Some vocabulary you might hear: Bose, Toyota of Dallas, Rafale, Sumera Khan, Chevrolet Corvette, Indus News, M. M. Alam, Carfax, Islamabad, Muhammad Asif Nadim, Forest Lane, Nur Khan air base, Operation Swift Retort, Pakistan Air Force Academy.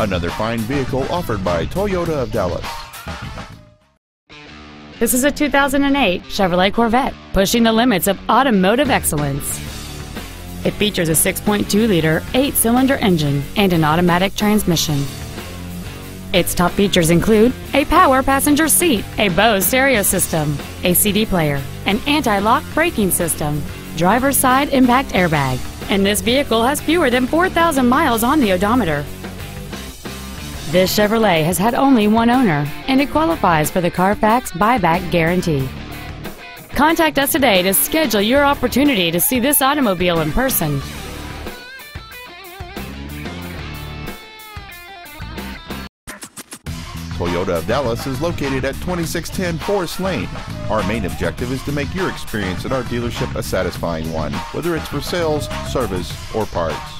Another fine vehicle offered by Toyota of Dallas. This is a 2008 Chevrolet Corvette, pushing the limits of automotive excellence. It features a 6.2-liter, 8-cylinder engine and an automatic transmission. Its top features include a power passenger seat, a Bose stereo system, a CD player, an anti-lock braking system, driver's side impact airbag, and this vehicle has fewer than 4,000 miles on the odometer. This Chevrolet has had only one owner, and it qualifies for the Carfax buyback guarantee. Contact us today to schedule your opportunity to see this automobile in person. Toyota of Dallas is located at 2610 Forest Lane. Our main objective is to make your experience at our dealership a satisfying one, whether it's for sales, service, or parts.